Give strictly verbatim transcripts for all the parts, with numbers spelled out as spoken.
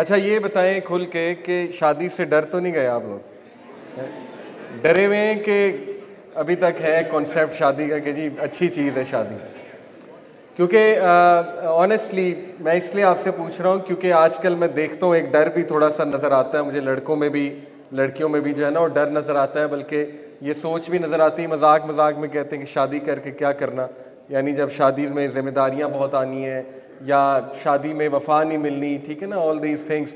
अच्छा ये बताएं खुल के कि शादी से डर तो नहीं गए आप लोग? डरे हुए हैं कि अभी तक है कॉन्सेप्ट शादी का कि जी अच्छी चीज़ है शादी? क्योंकि ऑनेस्टली मैं इसलिए आपसे पूछ रहा हूँ क्योंकि आजकल मैं देखता हूँ एक डर भी थोड़ा सा नज़र आता है मुझे, लड़कों में भी लड़कियों में भी जो है ना, और डर नज़र आता है, बल्कि ये सोच भी नज़र आती है, मजाक मजाक में कहते हैं कि शादी करके क्या करना, यानी जब शादी में जिम्मेदारियां बहुत आनी हैं या शादी में वफा नहीं मिलनी, ठीक है ना, ऑल दीज थिंग्स।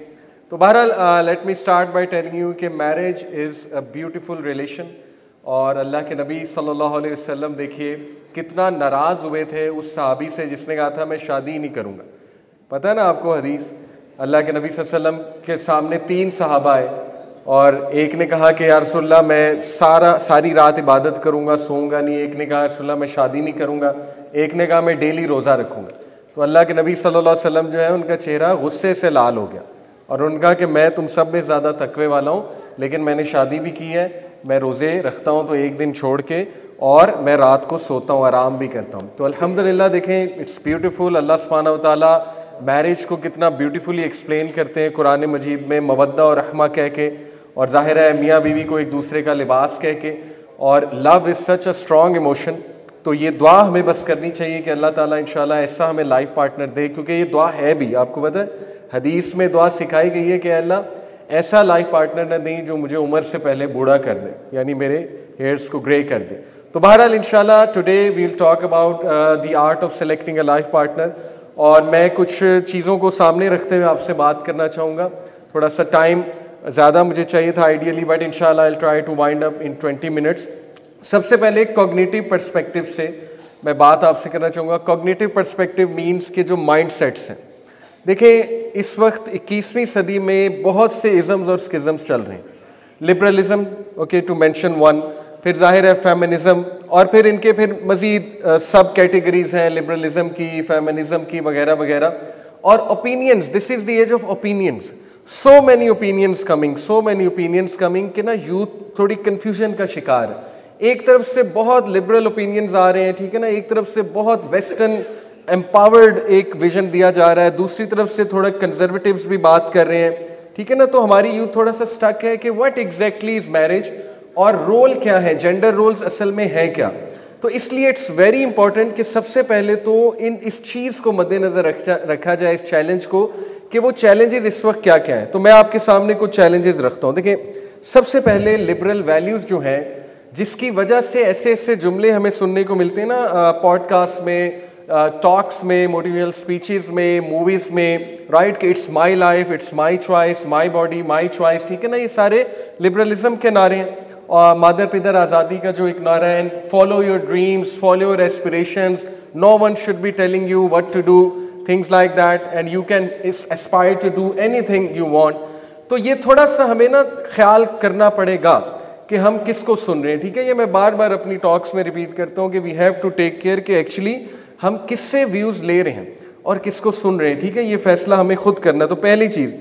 तो बहरहाल let me start by telling you कि marriage is a beautiful relation. और अल्लाह के नबी सल्लल्लाहु अलैहि वसल्लम देखिए कितना नाराज़ हुए थे उस सहाबी से जिसने कहा था मैं शादी ही नहीं करूँगा। पता है ना आपको हदीस, अल्लाह के नबी सल्लल्लाहु अलैहि वसल्लम के सामने तीन सहाबा आए और एक ने कहा कि या रसूलल्लाह मैं सारा सारी रात इबादत करूँगा, सोऊंगा नहीं। एक ने कहा या रसूलल्लाह मैं शादी नहीं करूँगा। एक ने कहा मैं डेली रोज़ा रखूँगा। तो अल्लाह के नबी सल्लल्लाहु अलैहि वसल्लम जो है उनका चेहरा गुस्से से लाल हो गया और उन्होंने कहा कि मैं तुम सब में ज़्यादा तकवे वाला हूँ, लेकिन मैंने शादी भी की है, मैं रोज़े रखता हूँ तो एक दिन छोड़ के, और मैं रात को सोता हूँ, आराम भी करता हूँ। तो अल्हम्दुलिल्लाह देखें इट्स ब्यूटीफुल। अल्लाह सुब्हानहू व तआला मैरिज को कितना ब्यूटीफुली एक्सप्लेन करते हैं कुरान मजीद में, मवद्दा और रहमा कह के, और ज़ाहिर है मियाँ बीवी को एक दूसरे का लिबास कह के, और love is such a strong emotion. तो ये दुआ हमें बस करनी चाहिए कि अल्लाह ताला इंशाल्लाह ऐसा हमें लाइफ पार्टनर दे, क्योंकि ये दुआ है भी, आपको पता है हदीस में दुआ सिखाई गई है कि अल्लाह ऐसा लाइफ पार्टनर ना दें जो मुझे उम्र से पहले बूढ़ा कर दे, यानी मेरे हेयर्स को ग्रे कर दे। तो बहरहाल इंशाल्लाह today we will talk about the art of selecting a life partner, और मैं कुछ चीज़ों को सामने रखते हुए आपसे बात करना चाहूँगा। थोड़ा सा टाइम ज़्यादा मुझे चाहिए था आइडियली, बट इंशाल्लाह I will try to wind up in twenty minutes. सबसे पहले कॉग्निटिव पर्सपेक्टिव से मैं बात आपसे करना चाहूँगा। कॉग्निटिव पर्सपेक्टिव मीन्स के जो माइंड सेट्स हैं, देखें इस वक्त इक्कीसवीं सदी में बहुत से इज़म्स और स्किज़म्स चल रहे हैं। Liberalism, okay to mention one, फिर जाहिर है फेमिनिज़म, और फिर इनके फिर मज़ीद सब कैटेगरीज हैं लिबरलिज़म की, फेमिनिज़म की, वगैरह वगैरह। और opinions, this is the age of opinions, so many opinions coming, so many opinions coming कि ना यूथ थोड़ी कन्फ्यूजन का शिकार है। एक तरफ से बहुत लिबरल ओपिनियंस आ रहे हैं, ठीक है ना, एक तरफ से बहुत वेस्टर्न एम्पावर्ड एक विजन दिया जा रहा है, दूसरी तरफ से थोड़ा कंजर्वेटिव्स भी बात कर रहे हैं, ठीक है ना। तो हमारी यूथ थोड़ा सा स्टक है कि व्हाट एग्जैक्टली इज़ मैरिज और रोल क्या है, जेंडर रोल्स असल में हैं क्या। तो इसलिए इट्स वेरी इंपॉर्टेंट कि सबसे पहले तो इन इस चीज़ को मद्देनज़र रखा रखा जाए, इस चैलेंज को, कि वो चैलेंजेस इस वक्त क्या क्या हैं। तो मैं आपके सामने कुछ चैलेंजेस रखता हूँ। देखिए सबसे पहले लिबरल वैल्यूज़ जो हैं, जिसकी वजह से ऐसे ऐसे जुमले हमें सुनने को मिलते हैं ना पॉडकास्ट में, टॉक्स में, मोटिवेशनल स्पीचेस में, मूवीज़ में, राइट, कि it's my life, it's my choice, my body, my choice, ठीक है ना। ये सारे लिबरलिज़म के नारे हैं। और मादर पिदर आज़ादी का जो एक नारा है, follow your dreams, follow your aspirations, no one should be telling you what to do, things like that, and you can aspire to do anything you want. तो ये थोड़ा सा हमें ना ख्याल करना पड़ेगा कि हम किसको सुन रहे हैं, ठीक है। ये मैं बार बार अपनी टॉक्स में रिपीट करता हूँ कि we have to take care कि एक्चुअली हम किससे व्यूज़ ले रहे हैं और किसको सुन रहे हैं, ठीक है। ये फैसला हमें खुद करना है, तो पहली चीज़।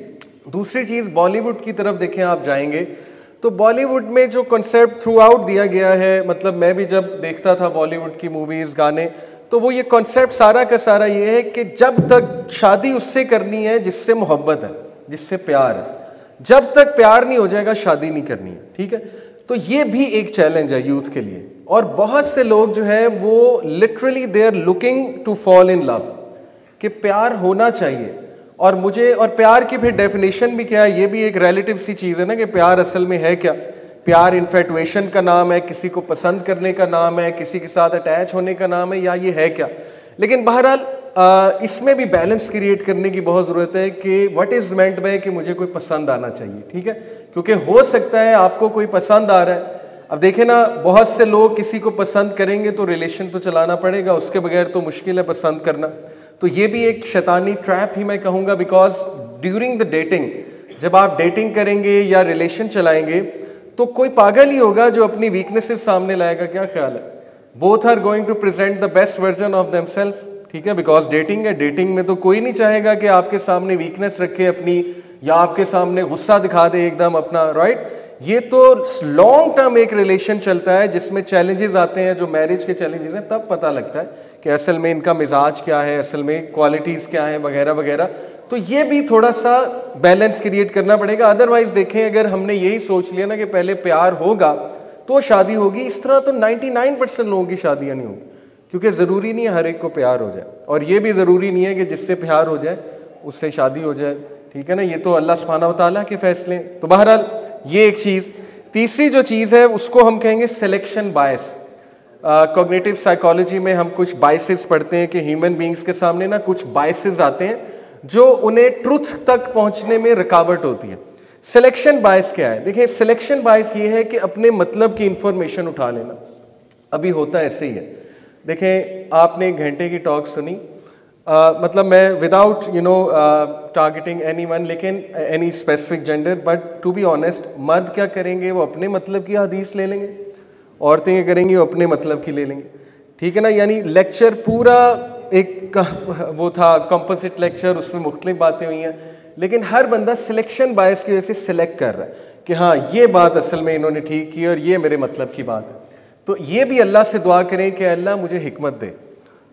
दूसरी चीज़, बॉलीवुड की तरफ देखें आप जाएंगे तो बॉलीवुड में जो कॉन्सेप्ट थ्रू आउट दिया गया है, मतलब मैं भी जब देखता था बॉलीवुड की मूवीज़, गाने, तो वो ये कॉन्सेप्ट सारा का सारा ये है कि जब तक शादी उससे करनी है जिससे मोहब्बत है, जिससे प्यार है, जब तक प्यार नहीं हो जाएगा शादी नहीं करनी है, ठीक है। तो ये भी एक चैलेंज है यूथ के लिए। और बहुत से लोग जो है वो literally they are looking to fall in love, कि प्यार होना चाहिए और मुझे, और प्यार की फिर डेफिनेशन भी क्या है, ये भी एक रिलेटिव सी चीज़ है ना, कि प्यार असल में है क्या। प्यार इन्फेटुएशन का नाम है, किसी को पसंद करने का नाम है, किसी के साथ अटैच होने का नाम है, या ये है क्या। लेकिन बहरहाल इसमें भी बैलेंस क्रिएट करने की बहुत ज़रूरत है कि व्हाट इज़ मेंट बाय कि मुझे कोई पसंद आना चाहिए, ठीक है, क्योंकि हो सकता है आपको कोई पसंद आ रहा है। अब देखें ना, बहुत से लोग किसी को पसंद करेंगे तो रिलेशन तो चलाना पड़ेगा, उसके बगैर तो मुश्किल है पसंद करना। तो ये भी एक शैतानी ट्रैप ही मैं कहूँगा, बिकॉज ड्यूरिंग द डेटिंग, जब आप डेटिंग करेंगे या रिलेशन चलाएंगे तो कोई पागल ही होगा जो अपनी वीकनेसेस सामने लाएगा। क्या ख्याल है, both are going to present the best version of themselves, ठीक है, बिकॉज डेटिंग है। डेटिंग में तो कोई नहीं चाहेगा कि आपके सामने वीकनेस रखे अपनी, या आपके सामने गुस्सा दिखा दे एकदम अपना, राइट। ये तो लॉन्ग टर्म एक रिलेशन चलता है जिसमें चैलेंजेस आते हैं, जो मैरिज के चैलेंजेस हैं, तब पता लगता है कि असल में इनका मिजाज क्या है, असल में क्वालिटीज़ क्या हैं, वगैरह वगैरह। तो ये भी थोड़ा सा बैलेंस क्रिएट करना पड़ेगा। अदरवाइज देखें, अगर हमने यही सोच लिया ना कि पहले प्यार होगा तो शादी होगी, इस तरह तो निन्यानवे परसेंट लोगों की शादियां नहीं होंगी, क्योंकि ज़रूरी नहीं है हर एक को प्यार हो जाए, और ये भी ज़रूरी नहीं है कि जिससे प्यार हो जाए उससे शादी हो जाए, ठीक है ना, ये तो अल्लाह सुब्हानहू व तआला के फैसले। तो बहरहाल ये एक चीज़। तीसरी जो चीज़ है उसको हम कहेंगे सिलेक्शन बायस। कॉग्निटिव साइकोलॉजी में हम कुछ बायसेस पढ़ते हैं कि ह्यूमन बींग्स के सामने ना कुछ बायसेस आते हैं जो उन्हें ट्रुथ तक पहुंचने में रुकावट होती है। सिलेक्शन बायस क्या है? देखिए, सिलेक्शन बायस ये है कि अपने मतलब की इंफॉर्मेशन उठा लेना। अभी होता ऐसे ही है, देखें आपने एक घंटे की टॉक सुनी, आ, मतलब मैं without you know targeting anyone, लेकिन any specific gender, but to be honest मर्द क्या करेंगे, वो अपने मतलब की हदीस ले लेंगे, औरतें क्या करेंगी, वो अपने मतलब की ले लेंगे, ठीक है ना। यानी लेक्चर पूरा एक वो था कंपोजिट लेक्चर, उसमें मुख्तलिफ बातें हुई हैं, लेकिन हर बंदा सिलेक्शन बायस की वजह से सिलेक्ट कर रहा है कि हाँ ये बात असल में इन्होंने ठीक की और ये मेरे मतलब की बात है। तो ये भी अल्लाह से दुआ करें कि अल्लाह मुझे हिकमत दे,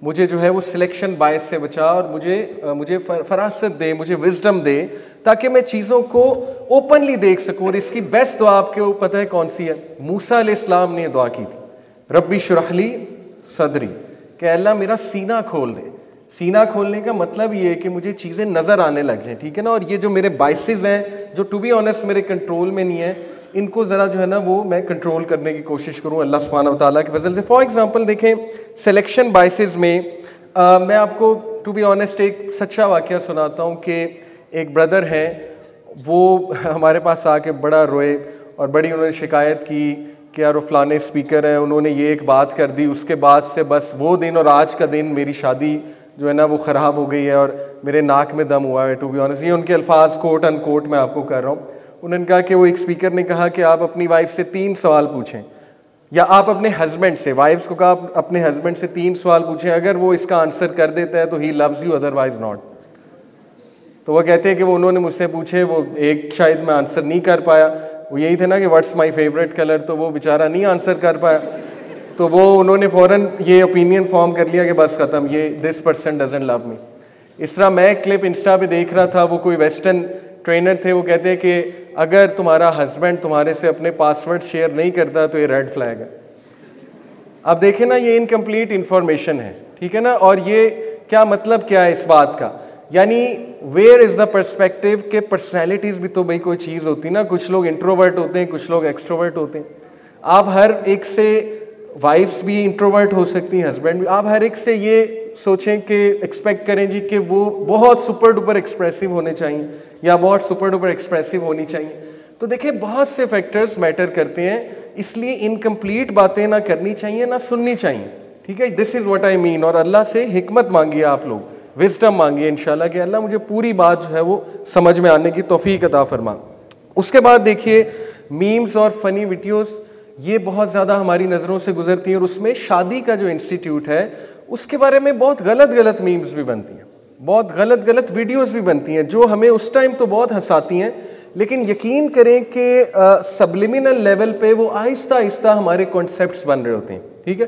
मुझे जो है वो सिलेक्शन बायस से बचा, और मुझे मुझे फरासत दे, मुझे विजडम दे, ताकि मैं चीज़ों को ओपनली देख सकूँ। और इसकी बेस्ट दुआ आपके पता है कौन सी है? मूसा अलैहिस्सलाम ने दुआ की थी, रब्बी शुरहली सदरी, कि अल्लाह मेरा सीना खोल दे। सीना खोलने का मतलब ये है कि मुझे चीज़ें नज़र आने लग जाएँ, ठीक है ना। और ये जो मेरे बायसेस हैं जो टू बी ऑनेस्ट मेरे कंट्रोल में नहीं है, इनको ज़रा जो है ना वो मैं कंट्रोल करने की कोशिश करूँ अल्लाह सुब्हानहू व तआला के फजल से। फॉर एग्जांपल देखें, सिलेक्शन बायसेस में आ, मैं आपको टू बी ऑनेस्ट एक सच्चा वाकया सुनाता हूँ कि एक ब्रदर हैं, वो हमारे पास आके बड़ा रोए और बड़ी उन्होंने शिकायत की कि यार वो फलाने स्पीकर हैं, उन्होंने ये एक बात कर दी, उसके बाद से बस वो दिन और आज का दिन मेरी शादी जो है ना वो ख़राब हो गई है और मेरे नाक में दम हुआ है, टू बी ऑनेस्ट। ये उनके अल्फाज कोट अन कोट मैं आपको कर रहा हूँ। उन्होंने कहा कि वो एक स्पीकर ने कहा कि आप अपनी वाइफ से तीन सवाल पूछें, या आप अपने हस्बैंड से, वाइफ्स को कहा आप अपने हस्बैंड से तीन सवाल पूछें, अगर वो इसका आंसर कर देता है तो he loves you, otherwise not. तो वो कहते हैं कि वो उन्होंने मुझसे पूछे, वो एक शायद मैं आंसर नहीं कर पाया, वो यही थे ना कि व्हाट्स माई फेवरेट कलर, तो वो बेचारा नहीं आंसर कर पाया, तो वो उन्होंने फ़ौरन ये ओपिनियन फॉर्म कर लिया कि बस ख़त्म, ये this person doesn't love me. इस तरह मैं क्लिप इंस्टा पे देख रहा था, वो कोई वेस्टर्न ट्रेनर थे, वो कहते हैं कि अगर तुम्हारा हस्बैंड तुम्हारे से अपने पासवर्ड शेयर नहीं करता तो ये रेड फ्लैग है। अब देखें ना, ये इनकम्प्लीट इन्फॉर्मेशन है, ठीक है ना। और ये क्या मतलब क्या है इस बात का, यानी वेयर इज़ द पर्सपेक्टिव, के पर्सनैलिटीज़ भी तो भाई कोई चीज़ होती ना, कुछ लोग इंट्रोवर्ट होते हैं, कुछ लोग एक्सट्रोवर्ट होते हैं। आप हर एक से, वाइफ्स भी इंट्रोवर्ट हो सकती हैं, हस्बैंड भी, आप हर एक से ये सोचें कि एक्सपेक्ट करें जी कि वो बहुत सुपर डुपर एक्सप्रेसिव होने चाहिए या बहुत सुपर डुपर एक्सप्रेसिव होनी चाहिए। तो देखिए बहुत से फैक्टर्स मैटर करते हैं, इसलिए इनकम्प्लीट बातें ना करनी चाहिए ना सुननी चाहिए, ठीक है। This is what I mean. और अल्लाह से हिकमत मांगिए, आप लोग विजडम मांगिए इंशाल्लाह कि अल्लाह मुझे पूरी बात जो है वो समझ में आने की तौफीक अता फरमा। उसके बाद देखिए, मीम्स और फ़नी वीडियोज़ ये बहुत ज़्यादा हमारी नज़रों से गुजरती हैं, और उसमें शादी का जो इंस्टीट्यूट है उसके बारे में बहुत गलत गलत मीम्स भी बनती हैं, बहुत गलत गलत वीडियोस भी बनती हैं, जो हमें उस टाइम तो बहुत हंसाती हैं, लेकिन यकीन करें कि सबलिमिनल लेवल पे वो आहिस्ता आहिस्ता हमारे कॉन्सेप्ट्स बन रहे होते हैं, ठीक है।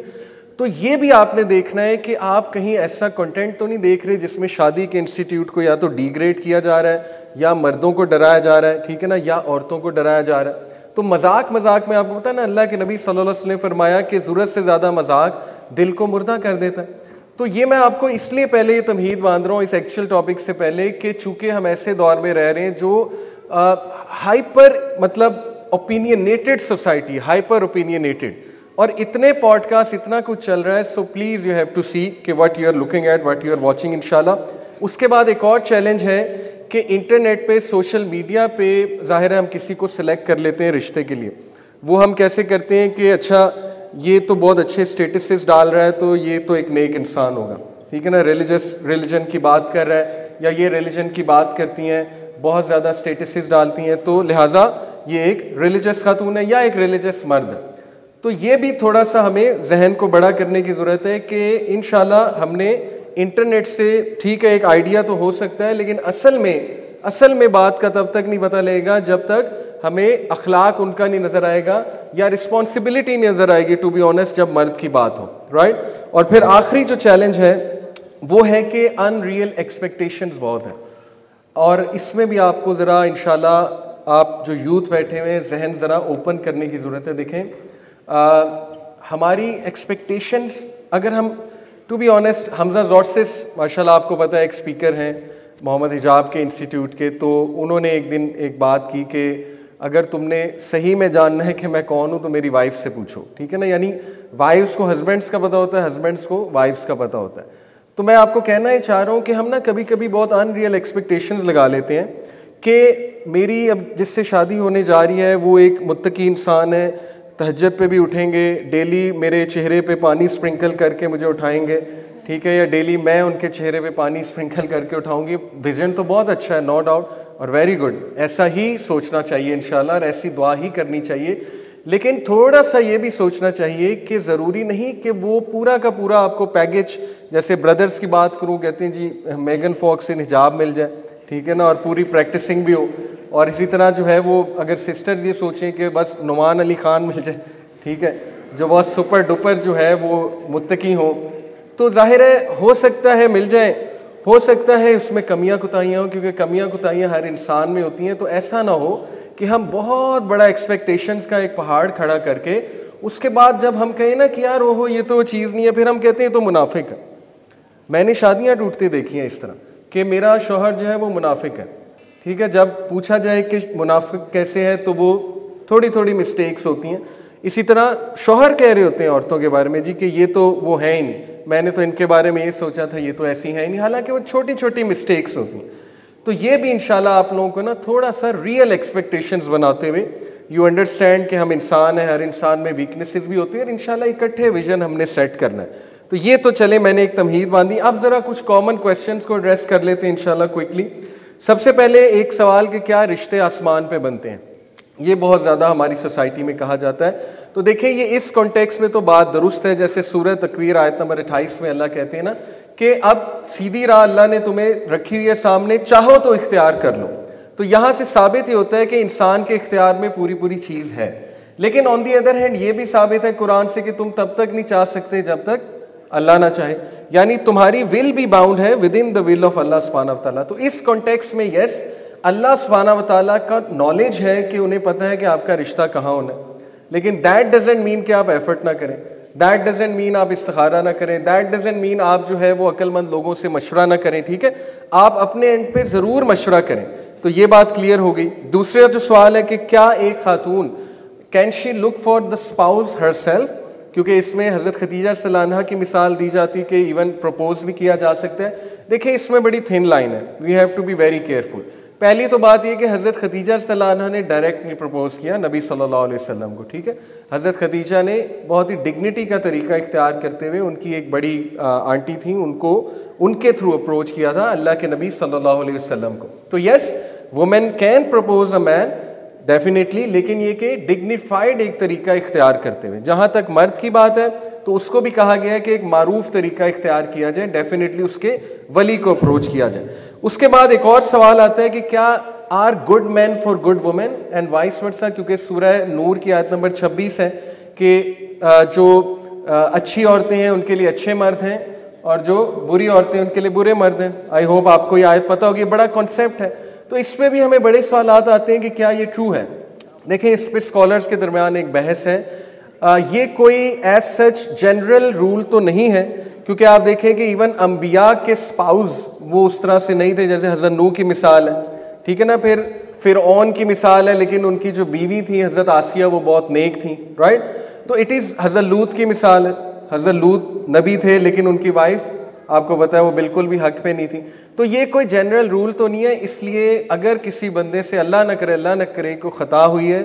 तो ये भी आपने देखना है कि आप कहीं ऐसा कंटेंट तो नहीं देख रहे जिसमें शादी के इंस्टीट्यूट को या तो डिग्रेड किया जा रहा है, या मर्दों को डराया जा रहा है, ठीक है ना, या औरतों को डराया जा रहा है। तो मजाक मजाक में आपको पता है ना, अल्लाह के नबी सल्लल्लाहु अलैहि वसल्लम ने फरमाया कि ज़रूरत से ज़्यादा मजाक दिल को मुर्दा कर देता है। तो ये मैं आपको इसलिए पहले ये तमहीद बांध रहा हूँ इस एक्चुअल टॉपिक से पहले, कि चूंकि हम ऐसे दौर में रह रहे हैं जो आ, हाइपर मतलब ओपिनियनेटेड सोसाइटी, हाइपर ओपिनियनेटेड, और इतने पॉडकास्ट इतना कुछ चल रहा है, so please you have to see कि what you are looking at, what you are watching इंशाल्लाह। उसके बाद एक और चैलेंज है कि इंटरनेट पे, सोशल मीडिया पे जाहिर है हम किसी को सिलेक्ट कर लेते हैं रिश्ते के लिए। वो हम कैसे करते हैं कि अच्छा ये तो बहुत अच्छे स्टेटसेस डाल रहा है तो ये तो एक नेक इंसान होगा, ठीक है ना, रिलीजियस रिलीजन की बात कर रहा है, या ये रिलीजन की बात करती हैं, बहुत ज़्यादा स्टेटसेस डालती हैं, तो लिहाजा ये एक रिलीजियस खातून है या एक रिलीजियस मर्द है। तो ये भी थोड़ा सा हमें जहन को बड़ा करने की ज़रूरत है कि इंशाल्लाह हमने इंटरनेट से, ठीक है, एक आइडिया तो हो सकता है, लेकिन असल में असल में बात का तब तक नहीं पता लगेगा जब तक हमें अखलाक उनका नहीं नज़र आएगा या रिस्पॉन्सिबिलिटी नज़र आएगी, टू बी ऑनेस्ट, जब मर्द की बात हो, राइट। और फिर आखिरी जो चैलेंज है वो है कि अनरियल एक्सपेक्टेशंस बहुत हैं। और इसमें भी आपको ज़रा इंशाल्लाह आप जो यूथ बैठे हुए हैं जहन ज़रा ओपन करने की ज़रूरत है। देखें आ, हमारी एक्सपेक्टेशंस, अगर हम टू बी ऑनेस्ट, हमजा ज़ॉर्सिस माशाल्लाह आपको पता है एक स्पीकर हैं मोहम्मद हिजाब के इंस्टीट्यूट के, तो उन्होंने एक दिन एक बात की कि अगर तुमने सही में जानना है कि मैं कौन हूँ तो मेरी वाइफ से पूछो, ठीक है ना। यानी वाइफ्स को हस्बैंड्स का पता होता है, हस्बैंड्स को वाइफ्स का पता होता है। तो मैं आपको कहना ये चाह रहा हूँ कि हम ना कभी कभी बहुत अनरियल एक्सपेक्टेशंस लगा लेते हैं कि मेरी अब जिससे शादी होने जा रही है वो एक मुत्तकी इंसान है, तहज्जुद पे भी उठेंगे, डेली मेरे चेहरे पे पानी स्प्रिंकल करके मुझे उठाएंगे, ठीक है, या डेली मैं उनके चेहरे पे पानी स्प्रिंकल करके उठाऊंगी। विजन तो बहुत अच्छा है, नो डाउट, और वेरी गुड, ऐसा ही सोचना चाहिए इंशाल्लाह और ऐसी दुआ ही करनी चाहिए। लेकिन थोड़ा सा ये भी सोचना चाहिए कि ज़रूरी नहीं कि वो पूरा का पूरा आपको पैकेज, जैसे ब्रदर्स की बात करूँ, कहते हैं जी मेगन फॉक्स से हिजाब मिल जाए, ठीक है ना, और पूरी प्रैक्टिसिंग भी हो, और इसी तरह जो है वो अगर सिस्टर ये सोचें कि बस नुमान अली ख़ान मिल जाए, ठीक है, जो बहुत सुपर डुपर जो है वो मुत्तकी हो, तो जाहिर है हो सकता है मिल जाए, हो सकता है उसमें कमियाँ कुताहियाँ हों, क्योंकि कमियाँ कुताहियाँ हर इंसान में होती हैं। तो ऐसा ना हो कि हम बहुत बड़ा एक्सपेक्टेशंस का एक पहाड़ खड़ा करके उसके बाद जब हम कहें ना कि यार ओहो ये तो चीज़ नहीं है, फिर हम कहते हैं तो मुनाफिक है। मैंने शादियां टूटती देखी हैं इस तरह कि मेरा शौहर जो है वो मुनाफिक है, ठीक है, जब पूछा जाए कि मुनाफिक कैसे है तो वो थोड़ी थोड़ी मिस्टेक्स होती हैं। इसी तरह शौहर कह रहे होते हैं औरतों के बारे में जी कि ये तो वो है ही नहीं, मैंने तो इनके बारे में ये सोचा था, ये तो ऐसी है ही नहीं, हालांकि वो छोटी छोटी मिस्टेक्स होती हैं। तो ये भी इंशाल्लाह आप लोगों को ना थोड़ा सा रियल एक्सपेक्टेशंस बनाते हुए, यू अंडरस्टैंड कि हम इंसान हैं, हर इंसान में वीकनेसेस भी होती हैं और इंशाल्लाह इकट्ठे विजन हमने सेट करना है। तो ये तो चले मैंने एक तमहीद बांधी, अब ज़रा कुछ कॉमन क्वेश्चंस को एड्रेस कर लेते हैं इंशाल्लाह क्विकली। सबसे पहले एक सवाल कि क्या रिश्ते आसमान पे बनते हैं, ये बहुत ज़्यादा हमारी सोसाइटी में कहा जाता है। तो देखिए ये इस कॉन्टेक्स्ट में तो बात दुरुस्त है, जैसे सूरह तकवीर आयत नंबर अट्ठाईस में अल्लाह कहते हैं ना कि अब सीधी राह अल्लाह ने तुम्हें रखी हुई है सामने, चाहो तो इख्तियार कर लो। तो यहाँ से साबित ये होता है कि इंसान के इख्तियार में पूरी पूरी चीज़ है। लेकिन ऑन दी अदर हैंड ये भी साबित है कुरान से कि तुम तब तक नहीं चाह सकते जब तक अल्लाह ना चाहे, यानी तुम्हारी विल भी बाउंड है within the will of अल्लाह सुब्हानहू व तआला। तो इस कॉन्टेक्स्ट में यस, अल्लाह सुब्हानहू व तआला का नॉलेज है कि उन्हें पता है कि आपका रिश्ता कहाँ होना है, लेकिन दैट डजेंट मीन कि आप एफर्ट ना करें, दैट डजेंट मीन आप इस्तिखारा ना करें, दैट डजेंट मीन आप जो है वो अक्लमंद लोगों से मशवरा ना करें, ठीक है, आप अपने एंड पे ज़रूर मशवरा करें। तो ये बात क्लियर हो गई। दूसरा जो सवाल है कि क्या एक खातून can she look for the spouse herself, क्योंकि इसमें हज़रत खदीजा सल्लल्लाहु अलैहि वसल्लम की मिसाल दी जाती है कि इवन प्रपोज भी किया जा सकता है। देखिए इसमें बड़ी थिन लाइन है, we have to be very careful. पहली तो बात यह कि हज़रत खदीजा सल्लल्लाहु अलैहि वसल्लम ने डायरेक्टली प्रपोज किया नबी सल्लल्लाहु अलैहि वसल्लम को, ठीक है, हज़रत खदीजा ने बहुत ही डिग्निटी का तरीका इख्तियार करते हुए, उनकी एक बड़ी आंटी थी, उनको उनके थ्रू अप्रोच किया था अल्लाह के नबी सल्लल्लाहु अलैहि वसल्लम को। तो yes, women can propose a man definitely, लेकिन ये कि डिग्निफाइड एक तरीका इख्तियार करते हुए। जहाँ तक मर्द की बात है तो उसको भी कहा गया है कि एक मारूफ तरीका इख्तियार किया जाए, डेफिनेटली उसके वली को अप्रोच किया जाए। उसके बाद एक और सवाल आता है कि क्या are good man for good women and vice versa, क्योंकि सूरह नूर की आयत नंबर छब्बीस है कि जो अच्छी औरतें हैं उनके लिए अच्छे मर्द हैं और जो बुरी औरतें उनके लिए बुरे मर्द हैं। आई होप आपको ये आयत पता होगी, बड़ा कॉन्सेप्ट है। तो इसमें भी हमें बड़े सवाल आते हैं कि क्या ये ट्रू है। देखें इस पर स्कॉलर्स के दरमियान एक बहस है, आ, ये कोई एज सच जनरल रूल तो नहीं है, क्योंकि आप देखें कि इवन अंबिया के स्पाउस वो उस तरह से नहीं थे, जैसे हज़रत नूह की मिसाल है, ठीक है ना, फिर फिरौन की मिसाल है, लेकिन उनकी जो बीवी थी हज़रत आसिया वो बहुत नेक थी, राइट। तो इट इज़ हज़रत लूत की मिसाल है, हज़रत लूत नबी थे लेकिन उनकी वाइफ आपको पता है वो बिल्कुल भी हक पे नहीं थी। तो ये कोई जनरल रूल तो नहीं है, इसलिए अगर किसी बंदे से अल्लाह न करे अल्लाह न करे को ख़ता हुई है,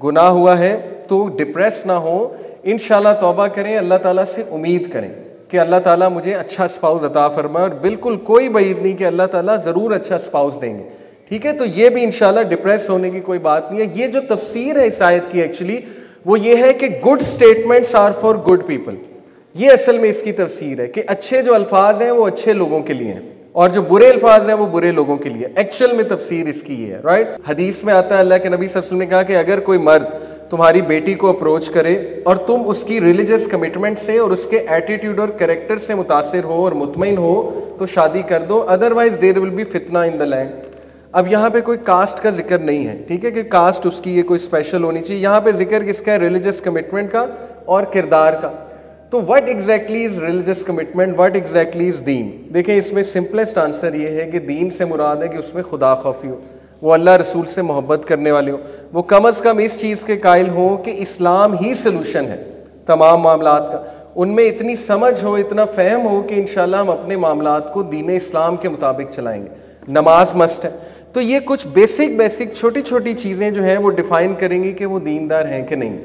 गुनाह हुआ है, तो डिप्रेस ना हो, इंशाल्लाह तौबा करें, अल्लाह ताला से उम्मीद करें कि अल्लाह ताला मुझे अच्छा स्पाउस अता फरमाए, और बिल्कुल कोई बईद नहीं कि अल्लाह ताला ज़रूर अच्छा स्पाउस देंगे, ठीक है। तो ये भी इंशाल्लाह डिप्रेस होने की कोई बात नहीं है। ये जो तफसीर है इस आयत की एक्चुअली वो ये है कि good statements are for good people, ये असल में इसकी तफसीर है कि अच्छे जो अल्फाज हैं वो अच्छे लोगों के लिए हैं और जो बुरे अल्फाज हैं वो बुरे लोगों के लिए, एक्चुअल में तफसीर इसकी ये है, राइट। हदीस में आता है अल्लाह के नबी सल्लल्लाहु अलैहि वसल्लम ने कहा कि अगर कोई मर्द तुम्हारी बेटी को अप्रोच करे और तुम उसकी रिलीजियस कमिटमेंट से और उसके एटीट्यूड और करेक्टर से मुतासर हो और मुतमईन हो तो शादी कर दो, अदरवाइज देयर विल बी फितना इन द लैंड। अब यहाँ पे कोई कास्ट का जिक्र नहीं है, ठीक है, कि कास्ट उसकी ये कोई स्पेशल होनी चाहिए। यहाँ पे जिक्र किसका है? रिलीजियस कमिटमेंट का और किरदार का। तो what exactly is religious commitment, what exactly is दीन? देखें, इसमें सिंपलेस्ट आंसर ये है कि दीन से मुराद है कि उसमें खुदा खौफी हो, वो अल्लाह रसूल से मोहब्बत करने वाले हो, वो कम अज़ कम इस चीज़ के कायल हो कि इस्लाम ही सलूशन है तमाम मामलात का। उनमें इतनी समझ हो, इतना फहम हो कि इंशाल्लाह हम अपने मामलात को दीन इस्लाम के मुताबिक चलाएंगे। नमाज मस्ट है। तो ये कुछ बेसिक बेसिक छोटी छोटी चीज़ें जो हैं वो डिफ़ाइन करेंगी कि वो दीनदार हैं कि नहीं।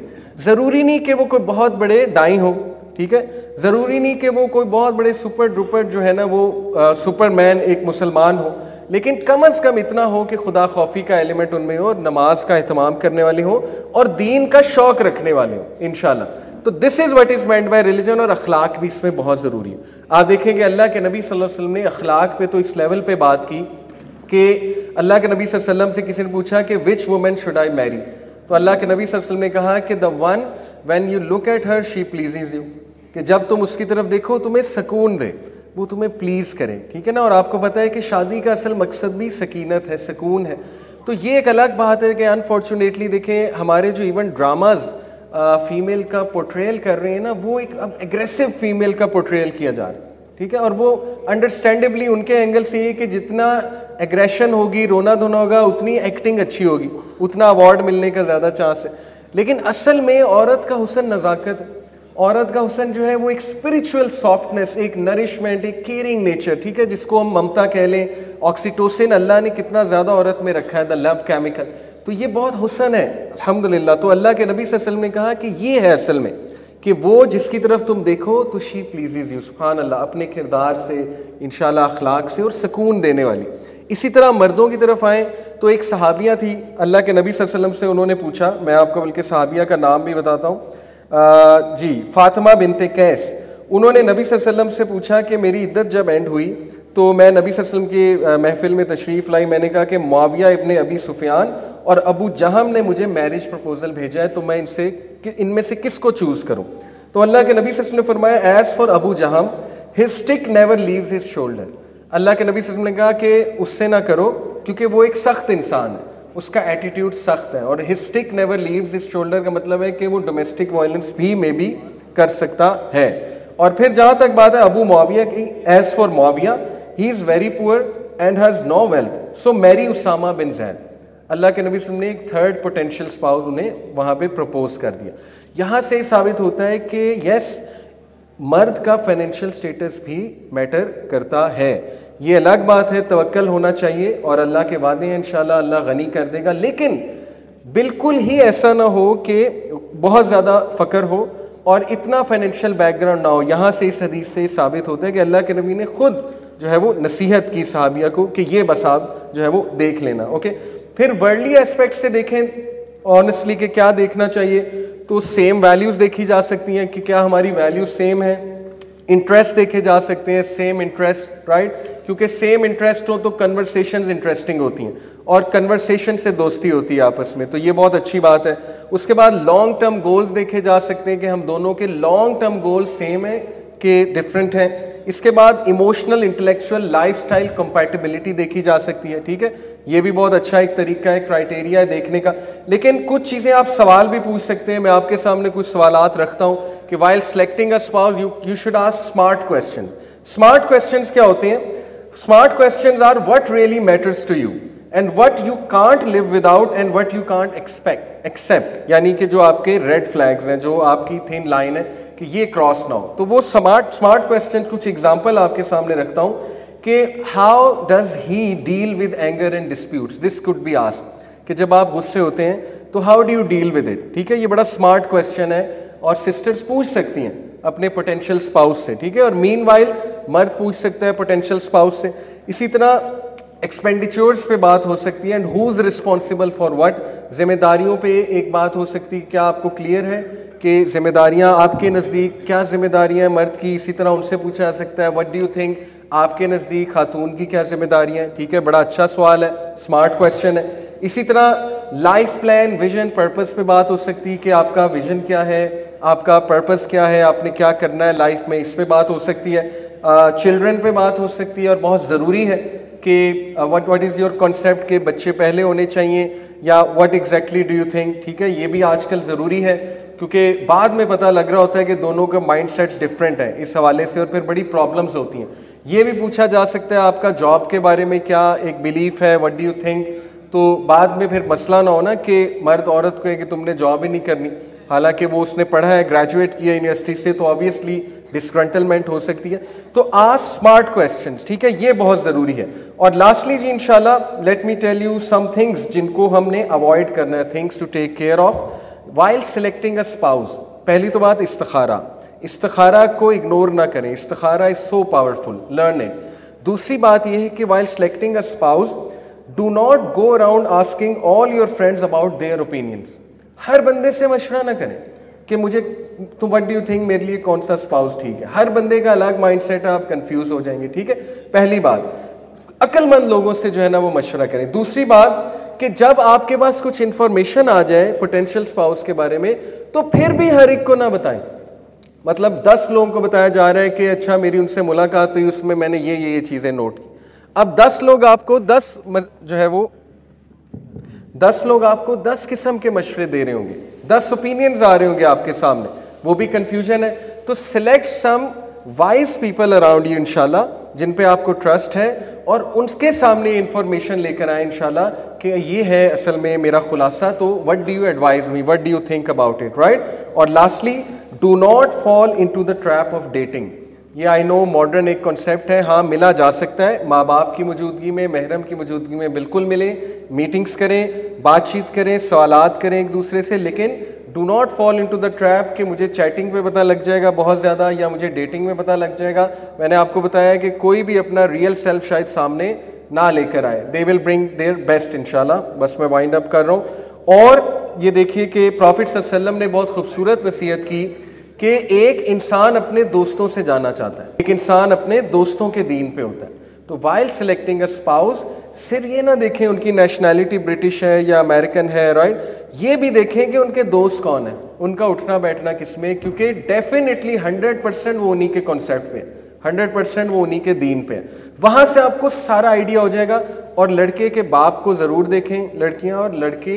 ज़रूरी नहीं कि वो कोई बहुत बड़े दाई हों, ठीक है, ज़रूरी नहीं कि वो कोई बहुत बड़े सुपर डुपर जो है ना वो सुपरमैन एक मुसलमान हो, लेकिन कम अज़ कम इतना हो कि खुदा खौफी का एलिमेंट उनमें हो, नमाज का अहतमाम करने वाले हो और दीन का शौक़ रखने वाले हो इंशाल्लाह। तो this is what is meant by religion. और अखलाक भी इसमें बहुत ज़रूरी है। आप देखेंगे अल्लाह के नबी सल्लल्लाहु अलैहि वसल्लम ने अखलाक पे तो इस लेवल पे बात की कि अल्लाह के नबी सल्लल्लाहु अलैहि वसल्लम से किसी ने पूछा कि which women should I marry, तो अल्लाह के नबी सल्लल्लाहु अलैहि वसल्लम ने कहा कि the one when you look at her she pleases you, कि जब तुम उसकी तरफ देखो तुम्हें सुकून दे, वो तुम्हें प्लीज़ करे, ठीक है ना। और आपको पता है कि शादी का असल मकसद भी सकीनत है, सुकून है। तो ये एक अलग बात है कि अनफॉर्चुनेटली देखें हमारे जो इवन ड्रामाज़ फ़ीमेल का पोर्ट्रेल कर रहे हैं ना, वो एक अब एग्रेसिव फ़ीमेल का पोर्ट्रेल किया जा रहा है, ठीक है, और वो अंडरस्टैंडेबली उनके एंगल से ये कि जितना एग्रेशन होगी, रोना धोना होगा, उतनी एक्टिंग अच्छी होगी, उतना अवार्ड मिलने का ज़्यादा चांस है। लेकिन असल में औरत का हुस्न नज़ाकत, औरत का हुस्न जो है वो एक स्पिरिचुअल सॉफ्टनेस, एक नरिशमेंट, एक केयरिंग नेचर, ठीक है, जिसको हम ममता कह लें। ऑक्सीटोसिन अल्लाह ने कितना ज़्यादा औरत में रखा है, द लव केमिकल। तो ये बहुत हुस्न है अल्हम्दुलिल्लाह। तो अल्लाह के नबी सल्लल्लाहु अलैहि वसल्लम ने कहा कि ये है असल में कि वो जिसकी तरफ तुम देखो तो शी प्लीजेज यू, सुभान अल्लाह, अपने किरदार से इंशाल्लाह, अखलाक से और सुकून देने वाली। इसी तरह मर्दों की तरफ आएँ तो एक सहाबिया थी, अल्लाह के नबी सल्लल्लाहु अलैहि वसल्लम से उन्होंने पूछा, मैं आपको बल्कि सहाबिया का नाम भी बताता हूँ, जी फातिमा बिनते कैस। उन्होंने नबी सल्लल्लाहु अलैहि वसल्लम से पूछा कि मेरी इद्दत जब एंड हुई तो मैं नबी सल्लल्लाहु अलैहि वसल्लम की महफ़िल में तशरीफ़ लाई, मैंने कहा कि मुआविया इब्ने अबी सुफियान और अबू जहम ने मुझे मैरिज प्रपोजल भेजा है, तो मैं इनसे इनमें से किसको चूज़ करूं? तो अल्लाह के नबी सल्लल्लाहु अलैहि वसल्लम ने फरमाया, as for Abu जहम his stick never leaves his shoulder. अल्लाह के नबी सल्लल्लाहु अलैहि वसल्लम ने कहा कि उससे ना करो क्योंकि वो एक सख्त इंसान है, उसका एटीट्यूड सख्त है, और his stick never leaves his shoulder का मतलब है कि वो डोमेस्टिक वायलेंस भी मे बी कर सकता है। और फिर जहाँ तक बात है अबू मुआविया की, as for Muawiya he is very poor and has no wealth, so marry Usama बिन जैद। अल्लाह के नबी ने एक थर्ड पोटेंशियल स्पाउस उन्हें वहाँ पे प्रपोज कर दिया। यहाँ से साबित होता है कि यस, मर्द का फाइनेंशियल स्टेटस भी मैटर करता है। ये अलग बात है, तवक्कल होना चाहिए और अल्लाह के वादे हैं, इंशाल्लाह अल्लाह गनी कर देगा। लेकिन बिल्कुल ही ऐसा ना हो कि बहुत ज़्यादा फ़क्र हो और इतना फाइनेंशियल बैकग्राउंड ना हो। यहाँ से इस हदीस से साबित होता है कि अल्लाह के नबी ने खुद जो है वो नसीहत की सहाबिया को कि ये बस आप जो है वो देख लेना, ओके। फिर वर्ल्डली एस्पेक्ट से देखें ऑनेस्टली कि क्या देखना चाहिए, तो सेम वैल्यूज़ देखी जा सकती हैं कि क्या हमारी वैल्यूज सेम है, इंटरेस्ट देखे जा सकते हैं, सेम इंटरेस्ट, राइट, क्योंकि सेम इंटरेस्ट हो तो कन्वर्सेशंस इंटरेस्टिंग होती हैं और कन्वर्सेशन से दोस्ती होती है आपस में, तो ये बहुत अच्छी बात है। उसके बाद लॉन्ग टर्म गोल्स देखे जा सकते हैं कि हम दोनों के लॉन्ग टर्म गोल सेम है कि डिफरेंट हैं। इसके बाद इमोशनल, इंटेलेक्चुअल, लाइफस्टाइल कंपैटिबिलिटी देखी जा सकती है, ठीक है, ये भी बहुत अच्छा एक तरीका है, क्राइटेरिया है देखने का। लेकिन कुछ चीज़ें आप सवाल भी पूछ सकते हैं, मैं आपके सामने कुछ सवालात रखता हूँ कि while selecting a spouse you you should ask smart question. Smart question क्या होते हैं? Smart question are what really matters to you and what you can't live without and what you can't expect accept, यानी कि जो आपके red flags हैं, जो आपकी थिन लाइन है कि ये क्रॉस ना हो, तो वो स्मार्ट स्मार्ट क्वेश्चन। कुछ एग्जांपल आपके सामने रखता हूँ कि how does he deal with anger and disputes, this could be asked, कि जब आप गुस्से होते हैं तो how do you deal with it, ठीक है, ये बड़ा स्मार्ट क्वेश्चन है और सिस्टर्स पूछ सकती हैं अपने पोटेंशियल स्पाउस से, ठीक है, और मीनवाइल मर्द पूछ सकता है पोटेंशियल स्पाउस से। इसी तरह एक्सपेंडिचर्स पे बात हो सकती है, and who is responsible for what, जिम्मेदारियों पे एक बात हो सकती है, क्या आपको क्लियर है कि जिम्मेदारियां आपके नज़दीक क्या जिम्मेदारियां हैं मर्द की, इसी तरह उनसे पूछा जा सकता है व्हाट डू यू थिंक आपके नज़दीक खातून की क्या जिम्मेदारियां हैं, ठीक है, बड़ा अच्छा सवाल है, स्मार्ट क्वेश्चन है। इसी तरह लाइफ प्लान, विजन, पर्पस पे बात हो सकती है कि आपका विजन क्या है, आपका पर्पस क्या है, आपने क्या करना है लाइफ में, इस पर बात हो सकती है। चिल्ड्रन uh, पे बात हो सकती है और बहुत ज़रूरी है कि what what is your concept के बच्चे पहले होने चाहिए या what exactly do you think. ठीक है, ये भी आजकल ज़रूरी है क्योंकि बाद में पता लग रहा होता है कि दोनों का माइंडसेट्स डिफरेंट है इस हवाले से, और फिर बड़ी प्रॉब्लम्स होती हैं। ये भी पूछा जा सकता है आपका जॉब के बारे में क्या एक बिलीफ है, व्हाट डू यू थिंक, तो बाद में फिर मसला ना हो ना कि मर्द औरत को है कि तुमने जॉब ही नहीं करनी, हालांकि वो उसने पढ़ा है, ग्रेजुएट किया यूनिवर्सिटी से, तो ऑब्वियसली डिस्क्रंटलमेंट हो सकती है। तो आस्क स्मार्ट क्वेश्चंस, ठीक है, ये बहुत ज़रूरी है। और लास्टली जी इंशाल्लाह let me tell you some things जिनको हमने अवॉइड करना है, things to take care of while selecting a spouse. पहली तो बात इस्तखारा, इस्तखारा को इग्नोर ना करें, इस्तखारा is so powerful, learn it. दूसरी बात यह है कि while selecting a spouse do not go around asking all your friends about their opinions. हर बंदे से मशवरा ना करें कि मुझे तो व्हाट डू यू थिंक मेरे लिए कौन सा स्पाउस ठीक है, हर बंदे का अलग माइंडसेट है, आप कंफ्यूज हो जाएंगे। ठीक है, पहली बात अक्लमंद लोगों से जो है ना वो मशवरा करें। दूसरी बात कि जब आपके पास कुछ इन्फॉर्मेशन आ जाए पोटेंशियल स्पाउस के बारे में तो फिर भी हर एक को ना बताएं। मतलब दस लोगों को बताया जा रहा है कि अच्छा मेरी उनसे मुलाकात हुई उसमें मैंने ये ये ये चीज़ें नोट की, अब दस लोग आपको दस जो है वो दस लोग आपको दस किस्म के मशवरे दे रहे होंगे, दस ओपिनियंस आ रहे होंगे आपके सामने, वो भी कंफ्यूजन है। तो select some wise people around you इंशाल्लाह, जिन पे आपको ट्रस्ट है, और उनके सामने इन्फॉर्मेशन लेकर आए इंशाल्लाह कि ये है असल में मेरा खुलासा, तो what do you advise me, what do you think about it, right. और lastly do not fall into the trap of dating. ये आई नो मॉडर्न एक कॉन्सेप्ट है, हाँ मिला जा सकता है, माँ बाप की मौजूदगी में, महरम की मौजूदगी में बिल्कुल मिले, मीटिंग्स करें, बातचीत करें, सवालात करें एक दूसरे से, लेकिन do not fall into the trap कि मुझे चैटिंग पे पता लग जाएगा बहुत ज़्यादा या मुझे डेटिंग में पता लग जाएगा। मैंने आपको बताया कि कोई भी अपना रियल सेल्फ शायद सामने ना लेकर आए, they will bring their best इंशाल्लाह। बस मैं वाइंड अप कर रहा हूँ। और ये देखिए कि प्रॉफिट सल्लल्लाहु अलैहि वसल्लम ने बहुत खूबसूरत नसीहत की कि एक इंसान अपने दोस्तों से जाना चाहता है, एक इंसान अपने दोस्तों के दीन पे होता है। तो वाइल सिलेक्टिंग अ स्पाउस सिर्फ ये ना देखें उनकी नेशनैलिटी ब्रिटिश है या अमेरिकन है, राइट, ये भी देखें कि उनके दोस्त कौन है, उनका उठना बैठना किसमें, क्योंकि डेफिनेटली हंड्रेड परसेंट वो उन्हीं के कॉन्सेप्ट पे है, हंड्रेड परसेंट वो उन्हीं के दीन पे है। वहाँ से आपको सारा आइडिया हो जाएगा। और लड़के के बाप को ज़रूर देखें लड़कियाँ, और लड़के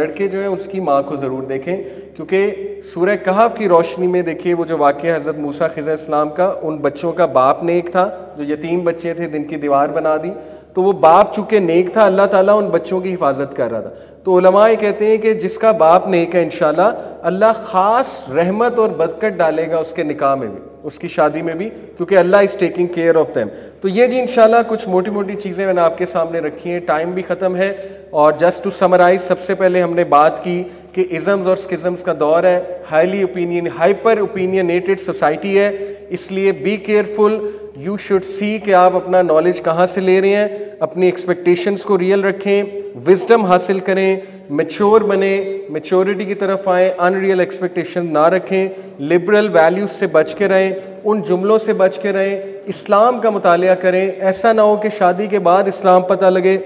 लड़के जो है उसकी माँ को ज़रूर देखें, क्योंकि सूरह कहफ की रोशनी में देखिए वो जो वाक़या हज़रत मूसा ख़िज़र इस्लाम का, उन बच्चों का बाप नेक था, जो यतीम बच्चे थे जिनकी दीवार बना दी, तो वो बाप चूँकि नेक था, अल्लाह ताला उन बच्चों की हिफाजत कर रहा था। तो उलमा ये कहते हैं कि जिसका बाप नेक है इंशाल्लाह अल्लाह ख़ास रहमत और बरकत डालेगा उसके निकाह में भी, उसकी शादी में भी, क्योंकि Allah is taking care of them. तो ये जी इंशाल्लाह कुछ मोटी मोटी चीज़ें मैंने आपके सामने रखी हैं, टाइम भी ख़त्म है। और जस्ट टू समराइज, सबसे पहले हमने बात की कि इज़म्स और स्किज़म्स का दौर है, highly opinion hyper opinionated society है, इसलिए be careful, you should see कि आप अपना नॉलेज कहाँ से ले रहे हैं, अपनी एक्सपेक्टेशंस को रियल रखें, विजडम हासिल करें, मैच्योर बने, मैच्योरिटी की तरफ आएँ, अनरियल एक्सपेक्टेशन ना रखें, लिबरल वैल्यूज़ से बच के रहें, उन जुमलों से बच के रहें, इस्लाम का मुतालिया करें। ऐसा ना हो कि शादी के बाद इस्लाम पता लगे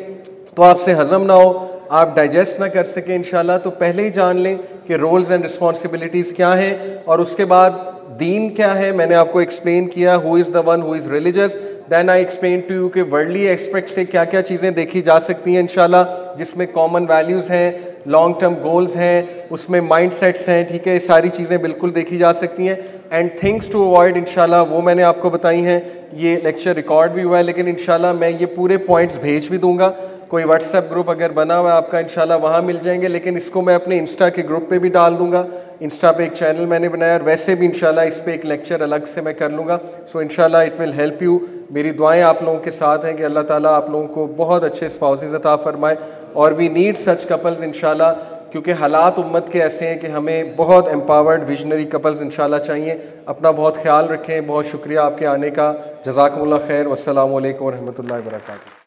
तो आपसे हज़म ना हो, आप डाइजेस्ट ना कर सकें इंशाल्लाह। तो पहले ही जान लें कि रोल्स एंड रिस्पॉन्सिबिलिटीज़ क्या हैं, और उसके बाद दीन क्या है मैंने आपको एक्सप्लेन किया, who is the one who is religious. Then I explain to you कि वर्ल्डली एक्सपेक्ट से क्या क्या चीज़ें देखी जा सकती हैं इंशाल्लाह, जिसमें कॉमन वैल्यूज़ हैं, लॉन्ग टर्म गोल्स हैं, उसमें माइंड सेट्स हैं, ठीक है, ये सारी चीज़ें बिल्कुल देखी जा सकती हैं। एंड थिंग्स टू अवॉइड इंशाल्लाह वो मैंने आपको बताई हैं। ये लेक्चर रिकॉर्ड भी हुआ है, लेकिन इंशाल्लाह मैं ये पूरे पॉइंट्स भेज भी दूंगा, कोई व्हाट्सएप ग्रुप अगर बना हुआ है आपका इंशाल्लाह वहाँ मिल जाएंगे, लेकिन इसको मैं अपने इंस्टा के ग्रुप पे भी डाल दूंगा। इंस्टा पे एक चैनल मैंने बनाया, और वैसे भी इंशाल्लाह इस पर एक लेक्चर अलग से मैं कर लूँगा। सो इंशाल्लाह इट विल हेल्प यू। मेरी दुआएं आप लोगों के साथ हैं कि अल्लाह ताला आप लोगों को बहुत अच्छे स्पाउसेस अता फरमाए, और वी नीड सच कपल्स इंशाल्लाह, क्योंकि हालात उम्मत के ऐसे हैं कि हमें बहुत एम्पावर्ड विजनरी कपल्स इंशाल्लाह चाहिए। अपना बहुत ख्याल रखें, बहुत शुक्रिया आपके आने का। जज़ाकल्लाह खैर, वस्सलामु अलैकुम वरहमतुल्लाहि वबरकातुहू।